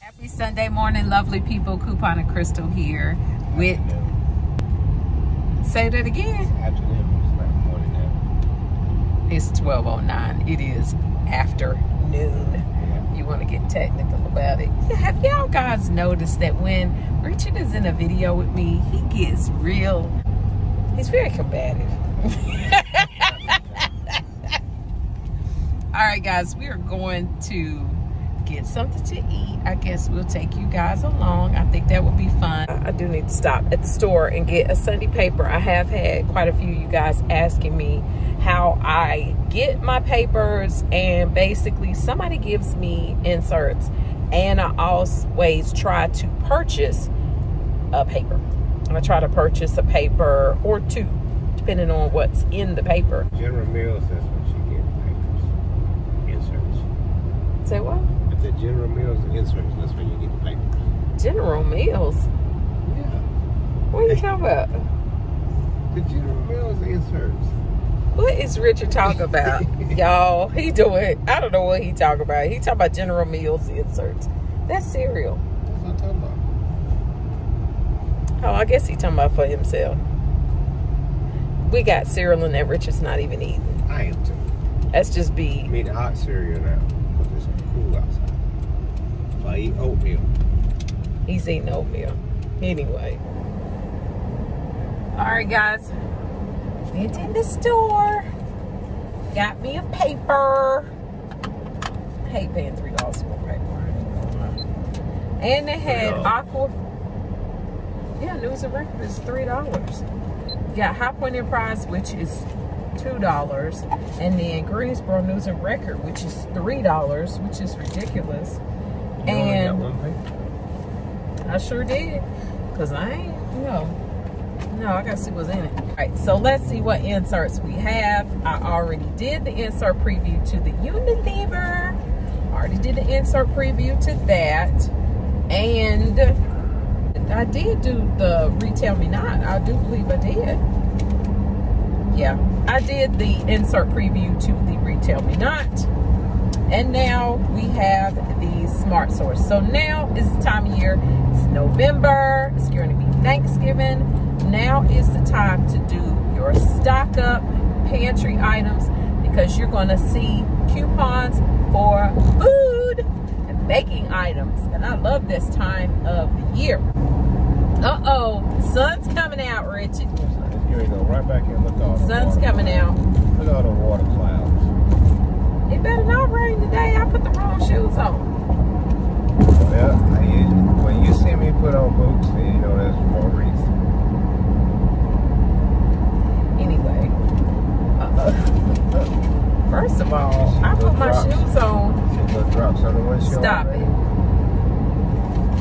Happy Sunday morning, lovely people. Coupon and Crystal here with... Say that again. It's afternoon. Morning now. It's 12:09. It is afternoon. Yeah. You want to get technical about it. Have y'all guys noticed that when Richard is in a video with me, he gets real... He's very combative. All right, guys. We are going to... get something to eat. I guess we'll take you guys along. I think that would be fun. I do need to stop at the store and get a Sunday paper. I have had quite a few of you guys asking me how I get my papers, and basically somebody gives me inserts, and I always try to purchase a paper. I try to purchase a paper or two, depending on what's in the paper. General Mills, that's what you get, papers, inserts. Say what? The General Mills inserts, that's where you get the papers. General Mills? Yeah. What are you talking about? The General Mills inserts. What is Richard talking about? Y'all, he doing, I don't know what he talking about. He talking about General Mills inserts. That's cereal. That's what I'm talking about. Oh, I guess he talking about for himself. We got cereal in that Richard's not even eating. I am too. That's just B. I mean hot cereal now. Outside. So I eat oatmeal. He's eating oatmeal. Anyway. Alright guys. Went in the store. Got me a paper. I hate paying $3 for paper. And they had Aqua. Yeah, News and Breakfast is $3. You got High Point Enterprise, which is $2, and then Greensboro News and Record, which is $3, which is ridiculous. You and only got one paper? I sure did, cause I ain't no. I gotta see what's in it. All right, so let's see what inserts we have. I already did the insert preview to the Unilever. I already did the insert preview to that, and I did do the Retail Me Not. I do believe I did. Yeah, I did the insert preview to the Retail Me Not. And now we have the Smart Source. So now is the time of year. It's November. It's going to be Thanksgiving. Now is the time to do your stock up pantry items, because you're going to see coupons for food and baking items. And I love this time of the year. Uh-oh, sun's coming out, Richard. Here we go, right back in. Look at all the sun's coming clouds. Out. Look at all the water clouds. It better not rain today. I put the wrong shoes on. Well, when you see me put on boots, then you know that's for a reason. Anyway, first of all, I put my shoes on. She put drops on the windshield. Stop it.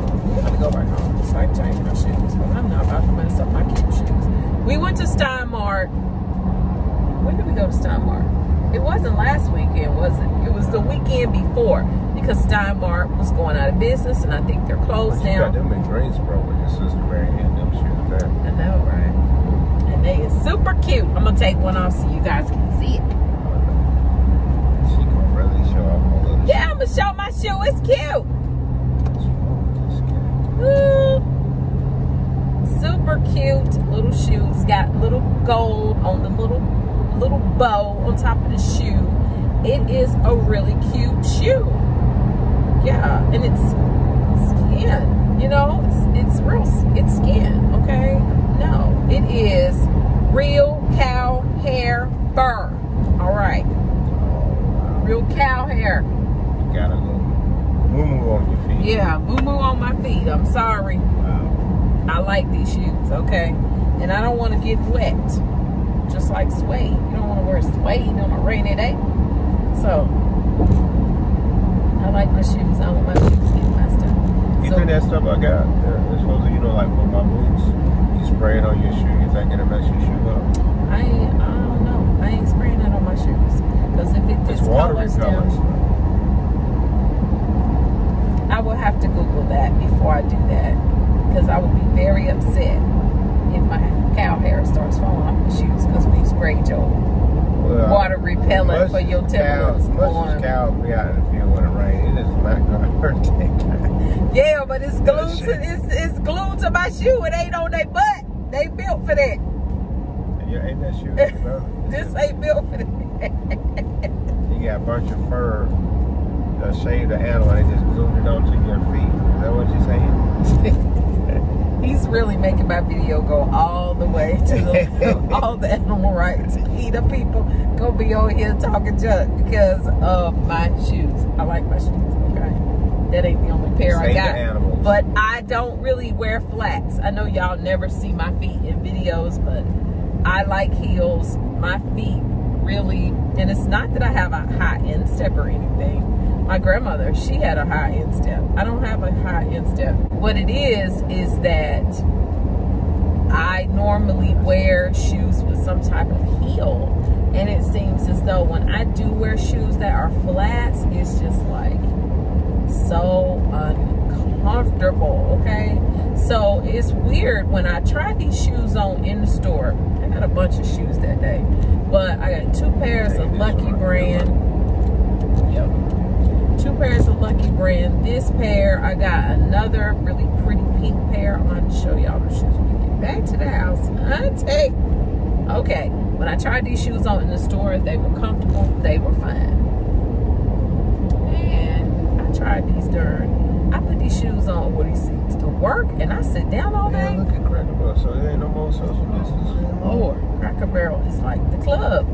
I'm gonna go back home. It's like changing my shoes, but I'm not about to mess up my kids' shoes. We went to Stein Mart. When did we go to Stein Mart? It wasn't last weekend, was it? It was the weekend before, because Stein Mart was going out of business, and I think they're closed down. You got them in Greensboro with your sister Mary and them shoes there. I know, right? And they is super cute. I'm gonna take one off so you guys can see it. She gonna really show off all of this. Yeah, I'm gonna show my shoe. It's cute. Ooh. Super cute little shoes. Got little gold on the little bow on top of the shoe. It is a really cute shoe. Yeah, and it's skin. You know, it's real. It's skin. Okay. No, it is real cow hair fur. All right. Real cow hair. You got a little moo-moo on your feet. Yeah, moo-moo on my feet. I'm sorry. I like these shoes, okay? And I don't want to get wet. Just like suede. You don't want to wear suede on a rainy day. So, I like my shoes. I want my shoes to get my stuff. You think that stuff I got there is supposed to, you know, like with my boots, you spray it on your shoe, you think it'll mess your shoe up? I don't know. I ain't spraying it on my shoes. Because if it discolors them, I will have to Google that before I do that. Because I would be very upset if my cow hair starts falling off the shoes because we sprayed your water repellent for your Timberlands. Much as cows be out in the field when it rains, it is not going to hurt that guy. Yeah, but it's glued to it's glued to my shoe. It ain't on their butt. They built for that. You ain't that shoe. This ain't built for that. You got a bunch of fur. Shaved the animal and they just glued it onto your feet. Is that what you're saying? He's really making my video go all the way to the, all the animal rights. The people gonna be on here talking junk because of my shoes. I like my shoes. Okay, that ain't the only pair I got. But I don't really wear flats. I know y'all never see my feet in videos, but I like heels. My feet really, and it's not that I have a high end step or anything. My grandmother, she had a high-end step. I don't have a high-end step. What it is that I normally wear shoes with some type of heel. And it seems as though when I do wear shoes that are flats, it's just like so uncomfortable, okay? So it's weird when I tried these shoes on in the store. I got a bunch of shoes that day. But I got two pairs of Lucky Brand. Yep. Two pairs of Lucky Brand. This pair, I got another really pretty pink pair. I'm going to show y'all the shoes when we get back to the house. Auntie. Okay, when I tried these shoes on in the store, they were comfortable. They were fine. And I tried these during. I put these shoes on with these seats to work, and I sit down all day. Yeah, look at Cracker Barrel, so there ain't no more social distancing. Lord, Cracker Barrel is like the club.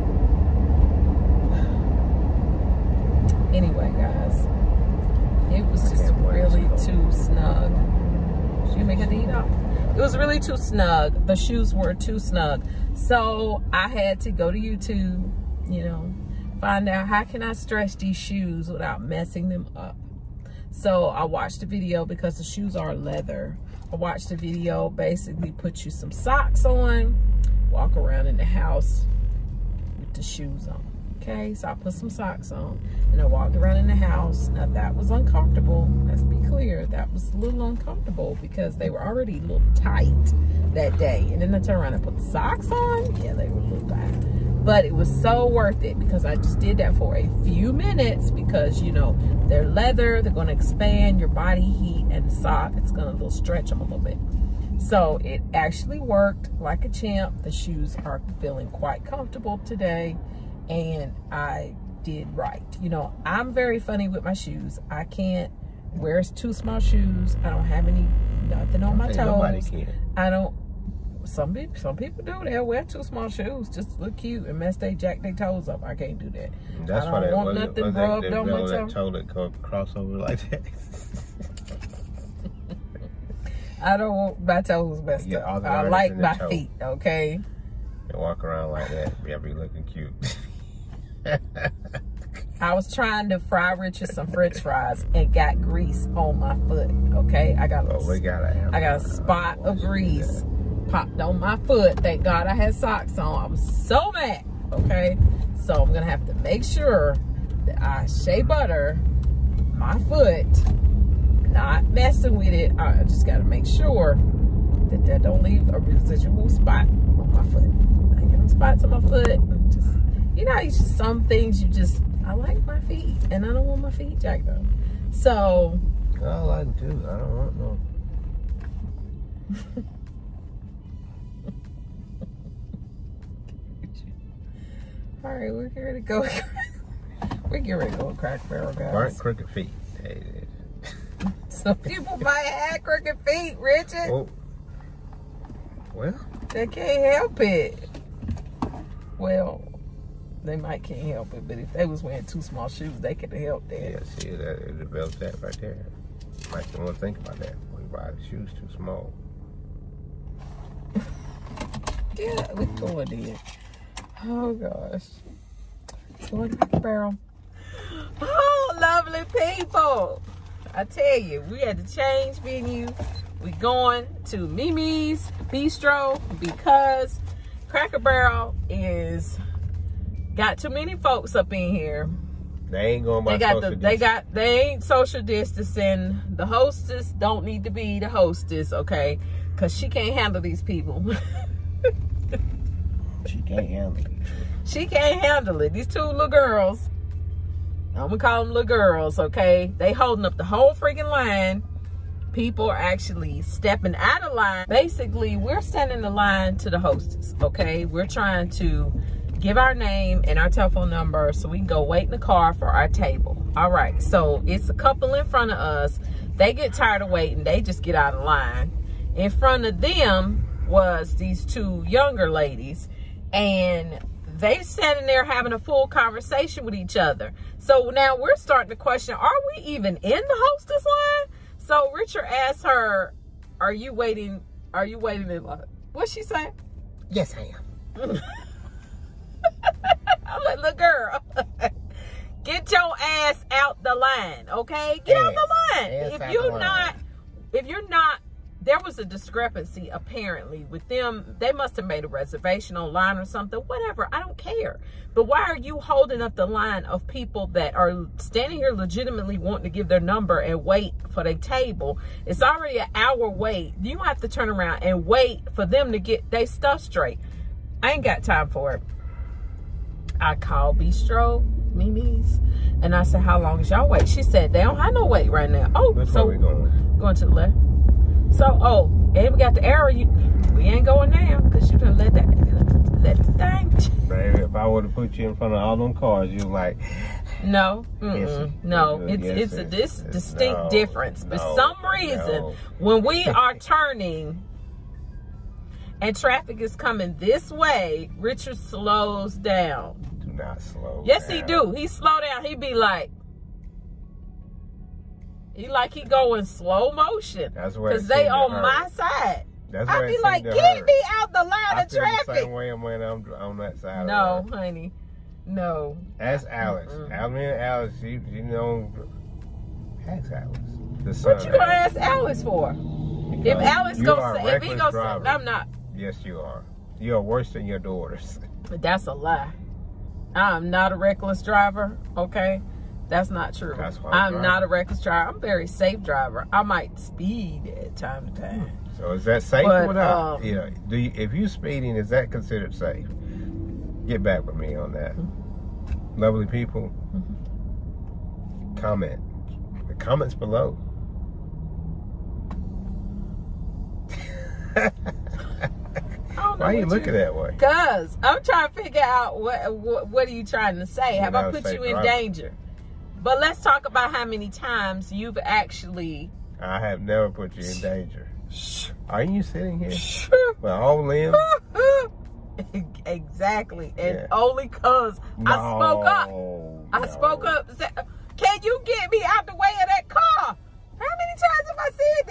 Anyway, guys, it was just really too snug. Should you make a deed off? It was really too snug. The shoes were too snug. So I had to go to YouTube, you know, find out how can I stretch these shoes without messing them up. So I watched the video because the shoes are leather. I watched the video, basically put you some socks on, walk around in the house with the shoes on. Okay, so I put some socks on and I walked around in the house. Now that was uncomfortable. Let's be clear, that was a little uncomfortable because they were already a little tight that day. And then I turned around and put the socks on. Yeah, they were a little tight. But it was so worth it because I just did that for a few minutes because, you know, they're leather. They're going to expand your body heat and the sock. It's going to stretch them a little bit. So it actually worked like a champ. The shoes are feeling quite comfortable today. And I did right. You know, I'm very funny with my shoes. I can't wear too small shoes. I don't have any nothing on my toes. Nobody can. I don't. Some people do. They'll wear too small shoes just to look cute and mess they jack their toes up. I can't do that. That's why I don't want nothing rubbed on my toe. Toilet crossover like that. I don't want my toes messed up. I like my feet. Okay. And walk around like that. Y'all be looking cute. I was trying to fry Richard some french fries and got grease on my foot. Okay, I got a spot of grease popped on my foot. Thank God I had socks on. I was so mad. Okay, so I'm gonna have to make sure that I shea butter my foot, not messing with it. I just gotta make sure that that don't leave a residual spot on my foot. I get them spots on my foot. Just, you know, it's just some things you just, I like my feet and I don't want my feet jacked up. So. I like them too. I don't want no. All right, we're here to go. We're getting ready to go Cracker Barrel, guys. Aren't crooked feet. Hey. Some people might have crooked feet, Richard. Oh. Well. They can't help it. Well, they might can't help it, but if they was wearing too small shoes, they could have helped that. Yeah, see, it developed that right there. Might you want to think about that. We buy the shoes too small. Yeah, we're going in. Oh, gosh. Going to the barrel. Oh, lovely people. I tell you, we had to change venue. We going to Mimi's Bistro because Cracker Barrel is got too many folks up in here. They ain't going by they ain't social distancing. The hostess don't need to be the hostess, okay? Cause she can't handle these people. She can't handle it. She can't handle it. These two little girls. I'm gonna call them little girls, okay? They holding up the whole freaking line. people are actually stepping out of line. Basically, we're standing in line to the hostess, okay? We're trying to give our name and our telephone number so we can go wait in the car for our table. All right, so it's a couple in front of us. They get tired of waiting. They just get out of line. In front of them was these two younger ladies, and they standing there having a full conversation with each other. So now we're starting to question, are we even in the hostess line? So Richard asked her, are you waiting in line? What's she saying? Yes, I am. I'm like, look, girl, get your ass out the line, okay? Get out the line. If you're not, there was a discrepancy apparently with them. They must have made a reservation online or something, whatever, I don't care. But why are you holding up the line of people that are standing here legitimately wanting to give their number and wait for their table? It's already an hour wait. You have to turn around and wait for them to get their stuff straight. I ain't got time for it. I called Bistro, Mimi's, and I said, how long is y'all wait? She said, they don't have no wait right now. Oh, that's so going to the left. So, oh, and we got the arrow. We ain't going now because you done let the thing. Baby, if I would have put you in front of all them cars, you like. No, it's a distinct difference. But for some reason, when we are turning and traffic is coming this way, Richard slows down. Do not slow. Yes, down. He do. He slow down. He be like. You like he go in slow motion. That's where because they on my side. That's where I be like, get me out the line of traffic. I feel the same way when I'm on that side. No, honey, no. Ask Alex. I mean, Alex. She know. Ask Alex. The son. What you gonna ask Alex for? Because if Alex goes, if he goes, I'm not. Yes, you are. You are worse than your daughters. But that's a lie. I am not a reckless driver. Okay. That's not true. That's I'm not a reckless driver. I'm a very safe driver. I might speed at time to time. So is that safe or not? Yeah. Do you, if you speeding, is that considered safe? Get back with me on that. Mm-hmm. Lovely people, mm-hmm. Comment. The comments below. Why are you looking that way? Because I'm trying to figure out what are you trying to say? Have I put you in danger? But let's talk about how many times you've actually... I have never put you in danger. Are you sitting here with all limbs? Exactly. And only because I spoke up. I spoke up and said, can you get me out the way of that car? How many times have I said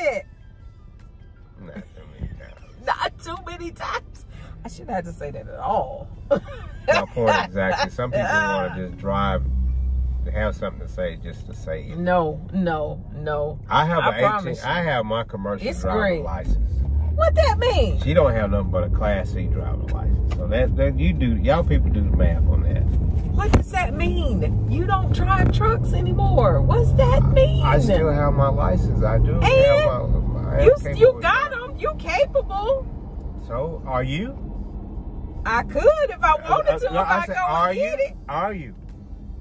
that? Not too many times. Not too many times. I shouldn't have to say that at all. My point exactly. Some people want to just drive... to have something to say just to say it. No. I have my commercial driver license. What that mean? She don't have nothing but a Class C driver license. So that you do, y'all people do the math on that. What does that mean? You don't drive trucks anymore. What's that mean? I still have my license. I do. And you got them. You capable. So are you? I could if I wanted to. Are you?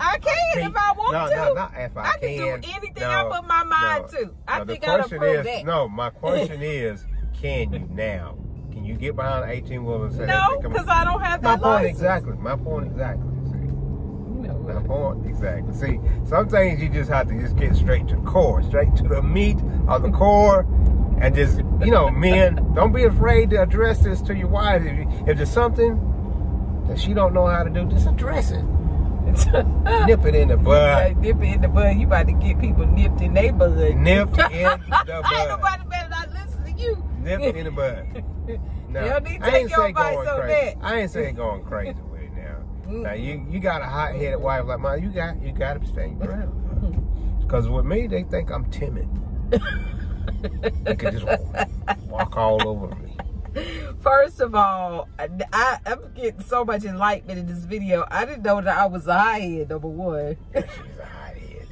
I can if I want to. I can do anything I put my mind to. I think I done proved that. No, my question is, can you now? Can you get behind an 18-wheeler and say, no, because I don't have that license. My point exactly. See, you know what? My point exactly. See, some things you just have to just get straight to the core, straight to the meat of the core. And just, you know, men, don't be afraid to address this to your wife. If there's something that she don't know how to do, just address it. Nip it in the bud. Nip it in the bud. You about to get people nipped in their bud. Nipped in the bud. Ain't nobody better not listen to you. Nipped in the bud. No, you need to take your advice on that. I ain't saying going crazy with it now. Now you got a hot headed wife like mine. You got to stay grounded. Because with me, they think I'm timid. They could just walk all over me. First of all, I'm getting so much enlightenment in this video. I didn't know that I was a hothead, number one. Yeah, she's a hothead.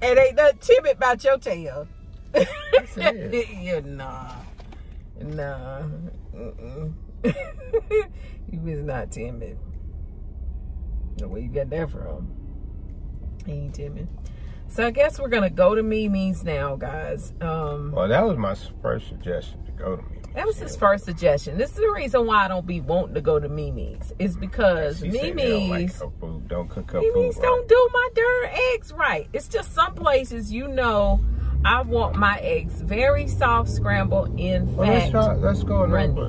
And ain't nothing timid about your tail. Yeah, nah. You is not timid. Where you got that from? He ain't timid. So I guess we're going to go to Mimi's now, guys. Well, that was my first suggestion, to go to Mimi's. That was his first suggestion. This is the reason why I don't be wanting to go to Mimi's. It's because Mimi's don't do my darn eggs right. It's just some places, you know, I want my eggs very soft scrambled. In fact, let's go.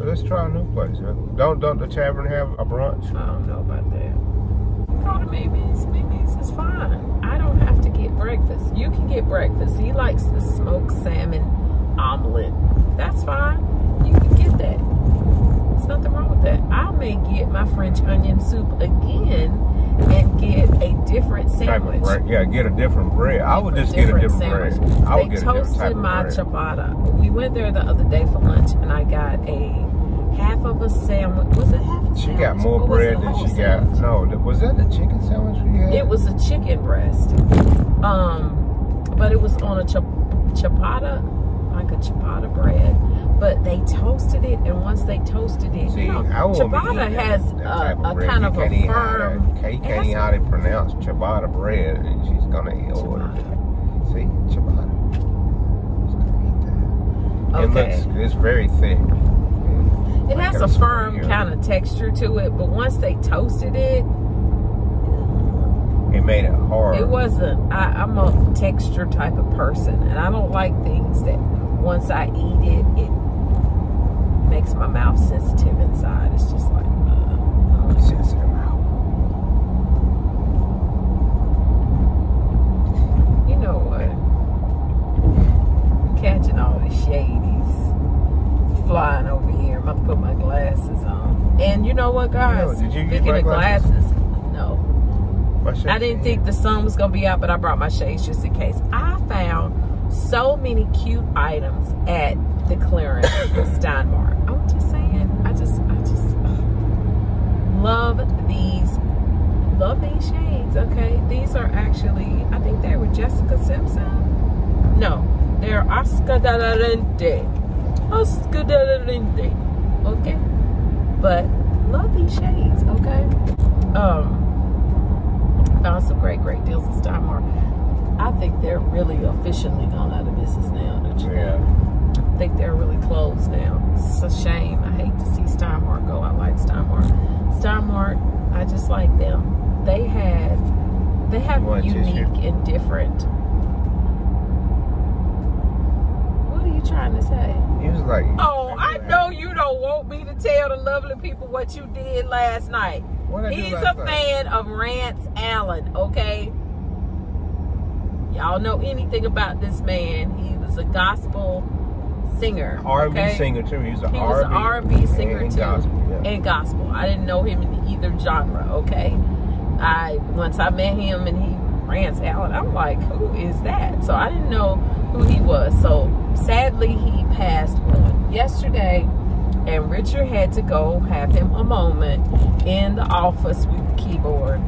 Let's try a new place. Don't the tavern have a brunch? I don't know about that. Go to Mimi's. Mimi's is fine. I don't have to get breakfast. You can get breakfast. He likes the smoked salmon omelet. That's fine. You can get that. There's nothing wrong with that. I may get my French onion soup again and get a different sandwich. Yeah, get a different bread. I would just get a different bread. They toasted my ciabatta. We went there the other day for lunch, and I got a half of a sandwich. Was it half a sandwich? She got more bread than she got. No, was that the chicken sandwich we had? It was a chicken breast. But it was on a ciabatta. Like a ciabatta bread, but they toasted it, and once they toasted it, see, you know, ciabatta has a kind of a firm. You can't even how to pronounce ciabatta bread, and she's gonna order it. See, ciabatta. She's gonna eat that. Okay. It looks, it's very thick. It has a firm kind of texture to it, but once they toasted it, it made it hard. It wasn't. I'm a texture type of person, and I don't like things that, once I eat it, it makes my mouth sensitive inside. It's just like, sensitive mouth. You know what? I'm catching all the shadies flying over here. I'm gonna put my glasses on. And you know what, guys? You know, speaking of glasses, no. I didn't think the sun was gonna be out, but I brought my shades just in case. I found so many cute items at the clearance Stein Mart. I'm just saying, I just love these shades. Okay, these are actually, I think they were Jessica Simpson. No, they're Oscar de la Renta. Oscar de la Renta. Okay, but love these shades. Okay, found some great deals at Stein Mart. I think they're really officially gone out of business now, don't you know? I think they're really closed now. It's a shame. I hate to see Stein Mart go. I like Stein Mart. Stein Mart, I just like them. They have unique and different. What are you trying to say? It was like, oh, I know you don't want me to tell the lovely people what you did last night. He's a fan of Rance Allen, okay? Y'all know anything about this man? He was a gospel singer, R&B singer too. He was an R&B singer too, and gospel. I didn't know him in either genre. Okay, once I met him and he Rance Allen, I'm like, who is that? So I didn't know who he was. So sadly, he passed on yesterday, and Richard had to go have him a moment in the office with the keyboard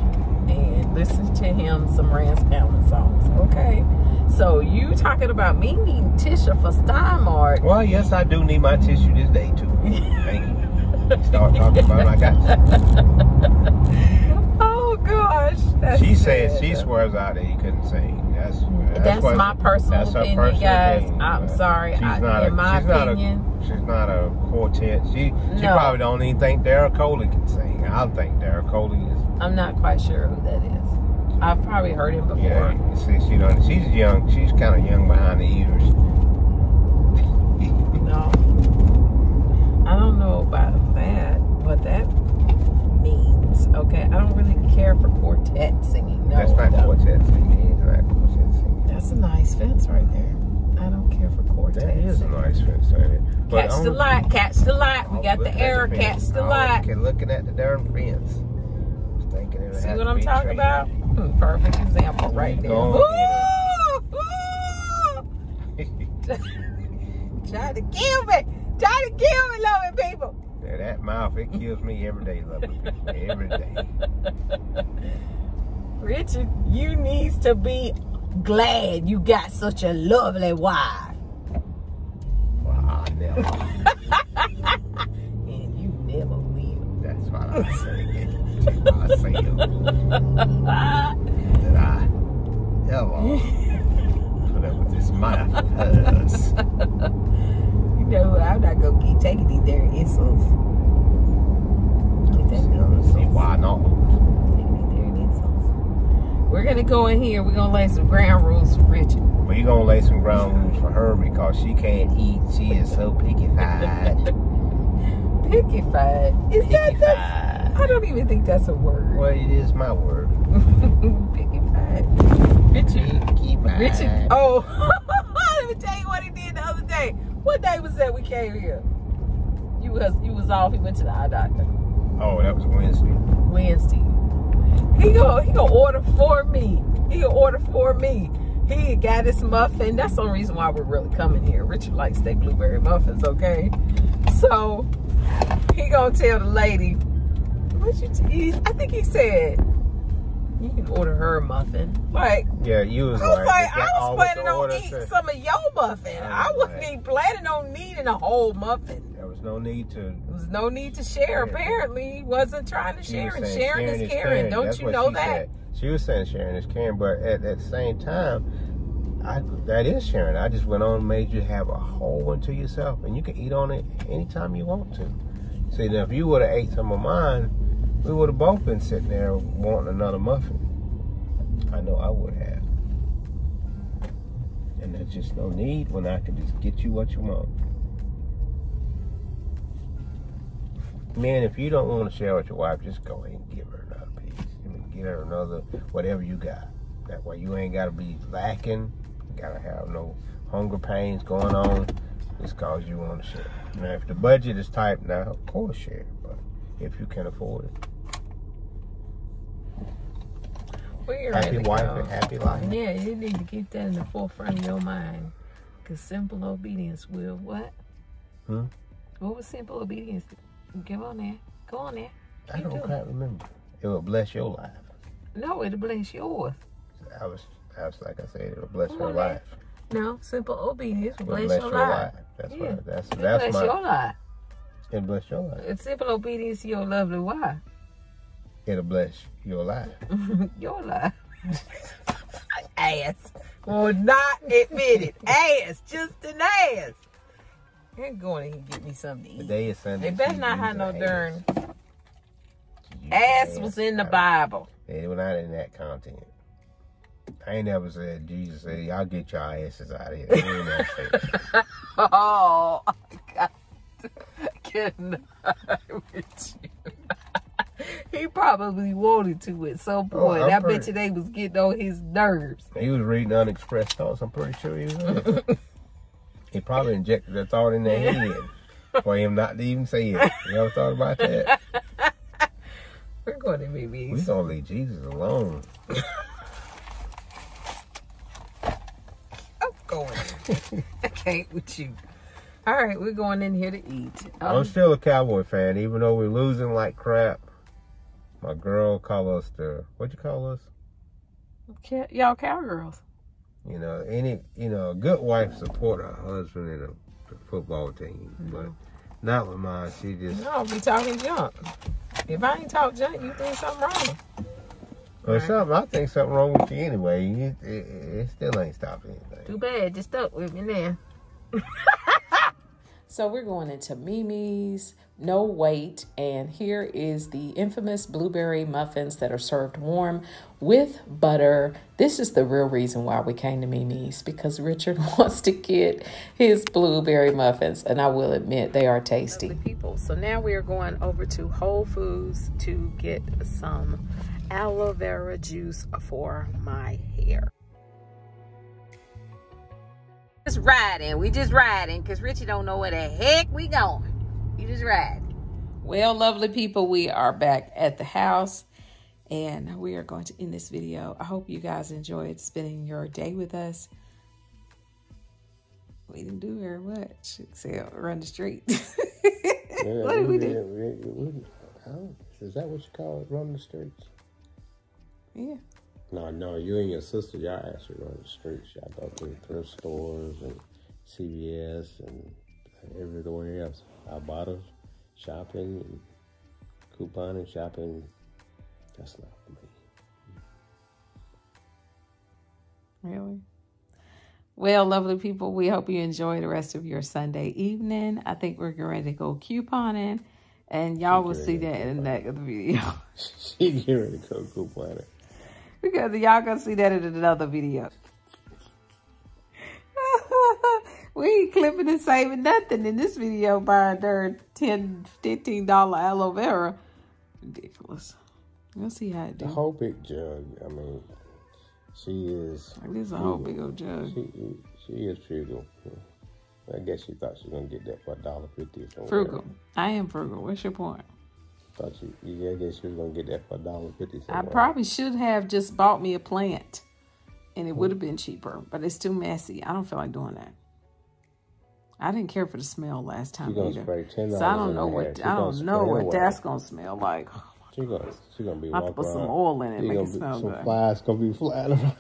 and listen to him some Rance Allen songs, okay? So you talking about me needing tissue for Stein Mart. Well, yes, I do need my tissue this day, too. Thank you. Start talking about it, I got you. Oh, gosh. That's she said she swears out that he couldn't sing. That's my personal opinion, guys. I'm sorry. In my opinion. She's not a quartet. She probably don't even think Daryl Coley can sing. I think Daryl Coley is. I'm not quite sure who that is. I've probably heard him before. Yeah, she's young. She's kind of young behind the ears. No, I don't know about that. What that means? Okay, I don't really care for quartet singing. No, that's not quartet singing. That's a nice fence right there. I don't care for quartet. That is a nice fence, ain't it? But catch the light. Catch the light. We got the error. Catch the light. Looking at the darn fence. See what I'm talking about? Perfect example right there. Try to kill me. Try to kill me, loving people. Yeah, that mouth, it kills me every day, loving people. Every day. Richard, you needs to be glad you got such a lovely wife. Wow, never. And you never will. That's what I'm saying. I never. my ass. You know, I'm not going to keep taking these there insults. See why not? We're going to go in here. We're going to lay some ground rules for Richard. We're going to lay some ground rules for her because she can't eat. She is so pickified. Pickified? Is pickified. That? I don't even think that's a word. Well, it is my word. Pickified. Richard. Oh, let me tell you what he did the other day. What day was that we came here? You was off. He went to the eye doctor. Oh, that was Wednesday. He gonna order for me. He got this muffin. That's the only reason why we're really coming here. Richard likes their blueberry muffins, okay? So he gonna tell the lady, I think he said, you can order her a muffin. Like, yeah, you was like, I was planning on eating some of your muffin. I wasn't even planning on needing a whole muffin. There was no need to share. Apparently, he wasn't trying to share. And sharing is caring. Don't you know that? She was saying sharing is caring, but at the same time, that is sharing. I just went on and made you have a whole one to yourself, and you can eat on it anytime you want to. See, now if you would have ate some of mine, we would have both been sitting there wanting another muffin. I know I would have. And there's just no need when I can just get you what you want. Man, if you don't want to share with your wife, just go ahead and give her another piece. I mean, give her another, whatever you got. That way you ain't got to be lacking. You got to have no hunger pains going on. Just cause you want to share. Now, if the budget is tight, now, of course, share. But if you can afford it. Happy wife and happy life. Yeah, you need to keep that in the forefront of your mind. Because simple obedience will what? Hmm? What was simple obedience? Give on there. Go on there. I don't quite remember. It will bless your life. No, it'll bless yours. I was like I said, it'll bless your life. No, simple obedience will bless your life. That's right. That's bless your life. It'll bless your life. It's simple obedience to your lovely wife. It'll bless your life. Your life. Ass will not admit it. Ass, just an ass. I'm going and get me something to eat. Today is Sunday. They better not have no darn ass was in the Bible. They were not in that content. I ain't never said Jesus said, "Y'all get your asses out of here." They ain't never said that. Oh, God. Good night with you. He probably wanted to at some point. Oh, I bet you they was getting on his nerves. He was reading unexpressed thoughts. I'm pretty sure he was. He probably injected that thought in their head for him not to even say it. You ever thought about that? We're going to Mimi's. We're going to leave Jesus alone. I'm going. I can't with you. All right, we're going in here to eat. I'm still a Cowboy fan, even though we're losing like crap. My girl call us the, what you call us? Y'all cowgirls. You know, a good wife support her husband in a football team, but not with mine. She just be talking junk. If I ain't talk junk, you think something wrong. Well, I think something wrong with you anyway. It still ain't stopping anything. Too bad, just stuck with me now. So we're going into Mimi's, no wait, and here is the infamous blueberry muffins that are served warm with butter. This is the real reason why we came to Mimi's, because Richard wants to get his blueberry muffins, and I will admit they are tasty. Lovely people. So now we are going over to Whole Foods to get some aloe vera juice for my hair. We just riding because Richie don't know where the heck we going. You just ride. Well, lovely people, we are back at the house and we are going to end this video. I hope you guys enjoyed spending your day with us. We didn't do very much except run the street. What did we do? Is that what you call it, run the streets? Yeah. No, you and your sister, y'all actually run the streets. Y'all go through thrift stores and CVS and everywhere else. I bought her shopping and Coupon and shopping. That's not for me. Really? Well, lovely people, we hope you enjoy the rest of your Sunday evening. I think we're ready to go couponing, and y'all will see that in that other video. She's ready to go couponing. Because y'all gonna see that in another video. We ain't clipping and saving nothing in this video buying their $10, $15 aloe vera. Ridiculous. We'll see how it does. The whole big jug, I mean, she is... This is a whole big old jug. She is frugal. I guess she thought she was going to get that for $1.50 or something. Frugal. I am frugal. What's your point? Thought I guess she was going to get that for $1.50 somewhere. I probably should have just bought me a plant, and it would have been cheaper, but it's too messy. I don't feel like doing that. I didn't care for the smell last time either. So I don't know what that's gonna smell like. She gonna be walking around. I put some oil in it, make it smell good. Some flies gonna be flying around.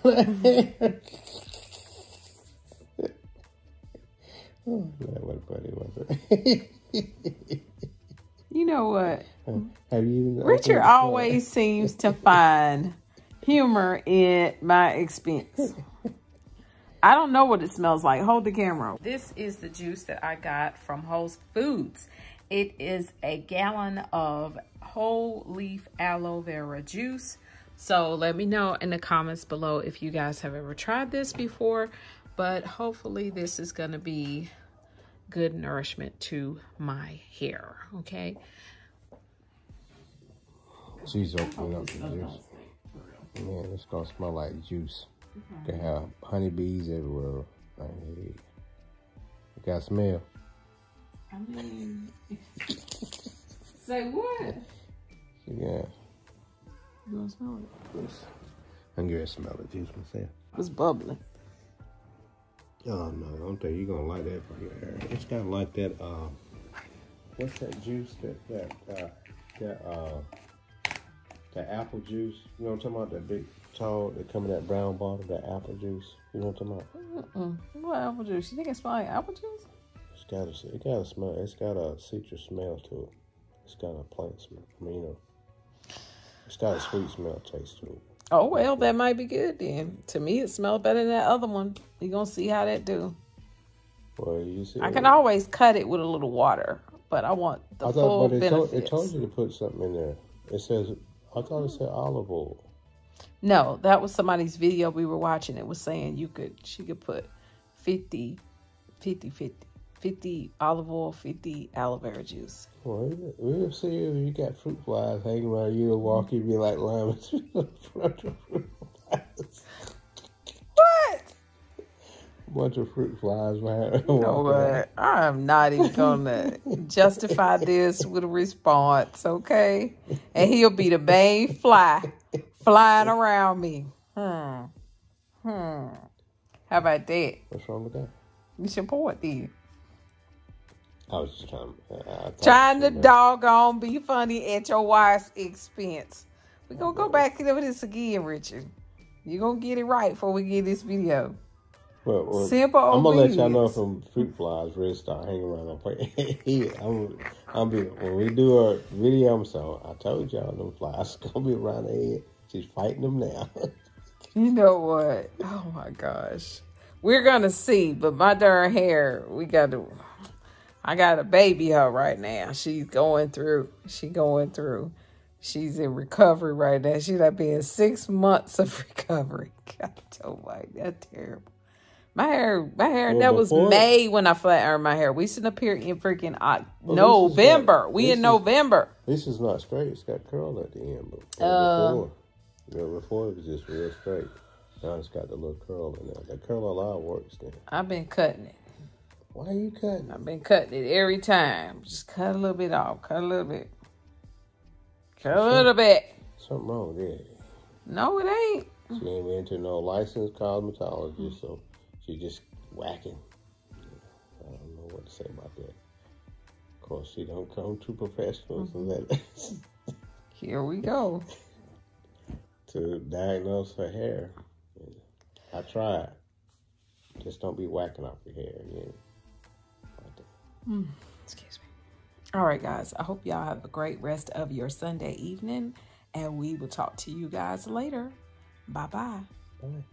Oh, that was funny, wasn't it? You know what? Have you? Richard always seems to find humor at my expense. I don't know what it smells like. Hold the camera. This is the juice that I got from Whole Foods. It is a gallon of whole leaf aloe vera juice. So let me know in the comments below if you guys have ever tried this before, but hopefully this is gonna be good nourishment to my hair, okay? She's opening up the juice. Man, it's gonna smell like juice. You can have honeybees everywhere. Like, hey, you got smell. I mean, say what? Yeah. You gonna smell it? Yes. I'm gonna smell it juice myself. It's bubbling. Oh no, I don't think you're gonna like that for your hair. It's kind of like that. What's that juice? That apple juice. You know what I'm talking about? That big. They come in that brown bottle, that apple juice. You know what I'm talking about? What apple juice? You think it smells like apple juice? It's got a smell. It's got a citrus smell to it. It's got a plant smell. I mean, you know, it's got a sweet smell taste to it. Oh well, that might be good then. To me, it smells better than that other one. You gonna see how that do? Well, you see. I can always cut it with a little water, but I want the full benefits. It told you to put something in there. It says, I thought it said olive oil. No, that was somebody's video we were watching. It was saying she could put 50 olive oil, 50 aloe vera juice. Well, we'll see if you got fruit flies hanging around you to walk, you'd be like lime fruit flies. What? A bunch of fruit flies right around. No, but I'm not even gonna justify this with a response, okay? And he'll be the main fly. Flying around me. How about that? What's wrong with that? You support then. I was just trying to doggone be funny at your wife's expense. We're going to go back over this again, Richard. You're going to get it right before we get this video. Well, simple obedience. I'm going to let y'all know from fruit flies, Red start hanging around my plate. When we do a video, so I told y'all them flies going to be around the head. She's fighting them now. You know what? Oh, my gosh. We're going to see, but my darn hair, I got to baby her right now. She's going through. She's in recovery right now. She's like being 6 months of recovery. God, oh my, that's terrible. My hair, that was May when I flat ironed my hair. We shouldn't appear in freaking November. We in November. This is not straight. It's got curl at the end. But before it was just real straight. Now it's got the little curl in there. The curl a lot works then. I've been cutting it. Why are you cutting it? I've been cutting it every time. Just cut a little bit off. Cut a little bit. Cut a little bit. Something wrong there. No, it ain't. She ain't been to no licensed cosmetologist, so... She's just whacking. I don't know what to say about that. Of course, she don't come to professionals and that. Here we go. To diagnose her hair. I tried. Just don't be whacking off your hair again. Excuse me. All right, guys. I hope y'all have a great rest of your Sunday evening. And we will talk to you guys later. Bye-bye. Bye.